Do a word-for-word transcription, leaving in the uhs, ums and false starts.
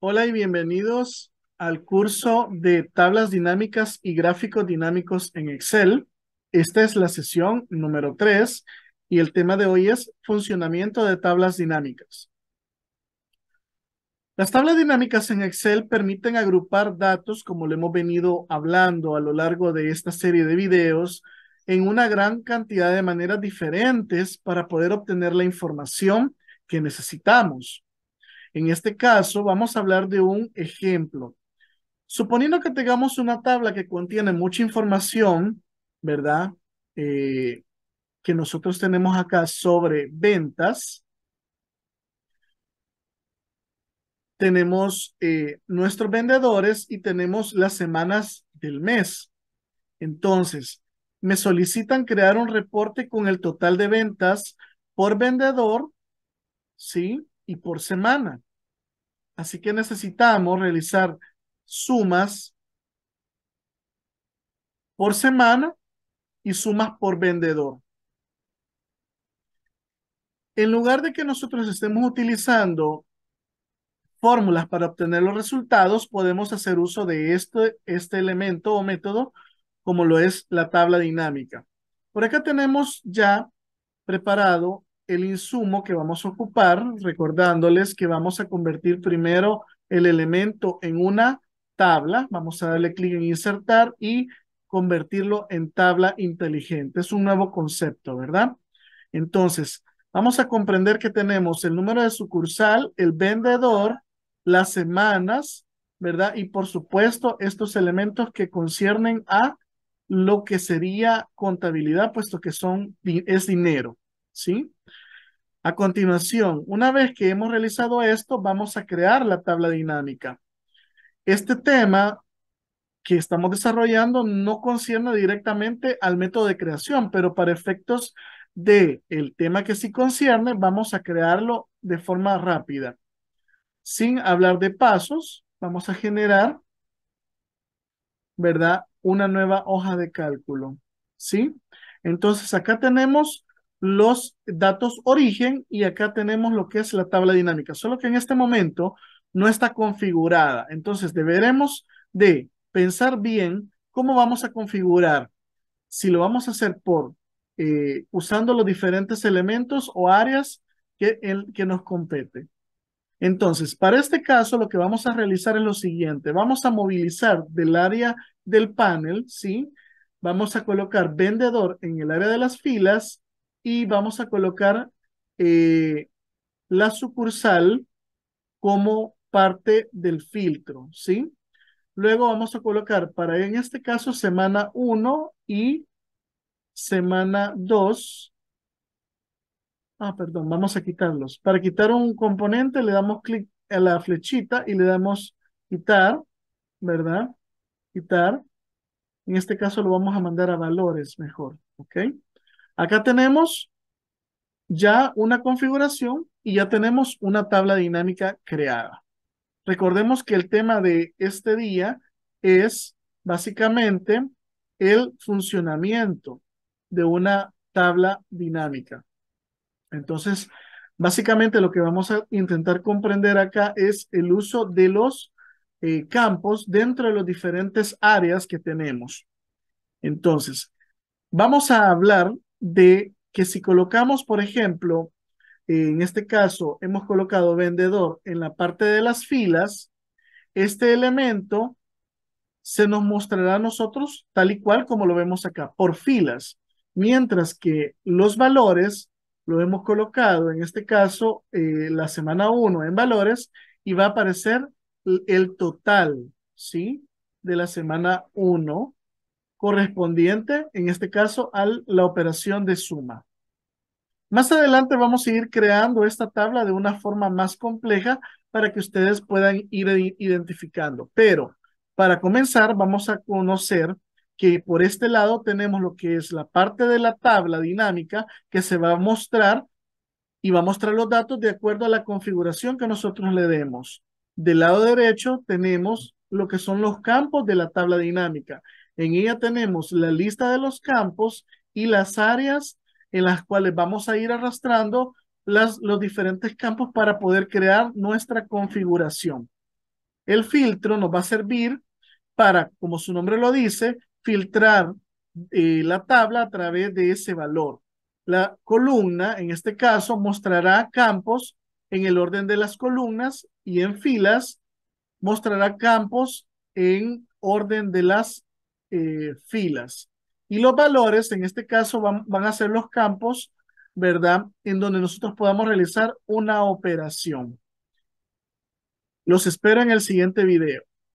Hola y bienvenidos al curso de tablas dinámicas y gráficos dinámicos en Excel. Esta es la sesión número tres y el tema de hoy es funcionamiento de tablas dinámicas. Las tablas dinámicas en Excel permiten agrupar datos, como lo hemos venido hablando a lo largo de esta serie de videos, en una gran cantidad de maneras diferentes para poder obtener la información que necesitamos. En este caso, vamos a hablar de un ejemplo. Suponiendo que tengamos una tabla que contiene mucha información, ¿verdad? Eh, que nosotros tenemos acá sobre ventas. Tenemos eh, nuestros vendedores y tenemos las semanas del mes. Entonces, me solicitan crear un reporte con el total de ventas por vendedor, ¿sí? Y por semana. Así que necesitamos realizar sumas por semana y sumas por vendedor. En lugar de que nosotros estemos utilizando fórmulas para obtener los resultados, podemos hacer uso de este, este elemento o método, como lo es la tabla dinámica. Por acá tenemos ya preparado el insumo que vamos a ocupar, recordándoles que vamos a convertir primero el elemento en una tabla. Vamos a darle clic en insertar y convertirlo en tabla inteligente. Es un nuevo concepto, ¿verdad? Entonces, vamos a comprender que tenemos el número de sucursal, el vendedor, las semanas, ¿verdad? Y por supuesto, estos elementos que conciernen a lo que sería contabilidad, puesto que son, es dinero, ¿sí? A continuación, una vez que hemos realizado esto, vamos a crear la tabla dinámica. Este tema que estamos desarrollando no concierne directamente al método de creación, pero para efectos del tema que sí concierne, vamos a crearlo de forma rápida. Sin hablar de pasos, vamos a generar, ¿verdad?, una nueva hoja de cálculo, ¿sí? Entonces, acá tenemos los datos origen y acá tenemos lo que es la tabla dinámica, solo que en este momento no está configurada. Entonces deberemos de pensar bien cómo vamos a configurar, si lo vamos a hacer por eh, usando los diferentes elementos o áreas que, el, que nos compete. Entonces, para este caso lo que vamos a realizar es lo siguiente: vamos a movilizar del área del panel, ¿sí? Vamos a colocar vendedor en el área de las filas y vamos a colocar eh, la sucursal como parte del filtro, ¿sí? Luego vamos a colocar para, en este caso, semana uno y semana dos. Ah, perdón, vamos a quitarlos. Para quitar un componente le damos clic a la flechita y le damos quitar, ¿verdad? Quitar. En este caso lo vamos a mandar a valores mejor, ¿ok? Acá tenemos ya una configuración y ya tenemos una tabla dinámica creada. Recordemos que el tema de este día es básicamente el funcionamiento de una tabla dinámica. Entonces, básicamente lo que vamos a intentar comprender acá es el uso de los eh, campos dentro de las diferentes áreas que tenemos. Entonces, vamos a hablar de que si colocamos, por ejemplo, en este caso hemos colocado vendedor en la parte de las filas, este elemento se nos mostrará a nosotros tal y cual como lo vemos acá, por filas, mientras que los valores lo hemos colocado, en este caso, eh, la semana uno en valores, y va a aparecer el total, ¿sí?, de la semana uno, correspondiente, en este caso, a la operación de suma. Más adelante vamos a ir creando esta tabla de una forma más compleja para que ustedes puedan ir identificando. Pero para comenzar vamos a conocer que por este lado tenemos lo que es la parte de la tabla dinámica que se va a mostrar y va a mostrar los datos de acuerdo a la configuración que nosotros le demos. Del lado derecho tenemos lo que son los campos de la tabla dinámica. En ella tenemos la lista de los campos y las áreas en las cuales vamos a ir arrastrando las, los diferentes campos para poder crear nuestra configuración. El filtro nos va a servir para, como su nombre lo dice, filtrar eh, la tabla a través de ese valor. La columna, en este caso, mostrará campos en el orden de las columnas y en filas mostrará campos en orden de las eh, filas. Y los valores, en este caso, van, van a ser los campos, ¿verdad?, en donde nosotros podamos realizar una operación. Los espero en el siguiente video.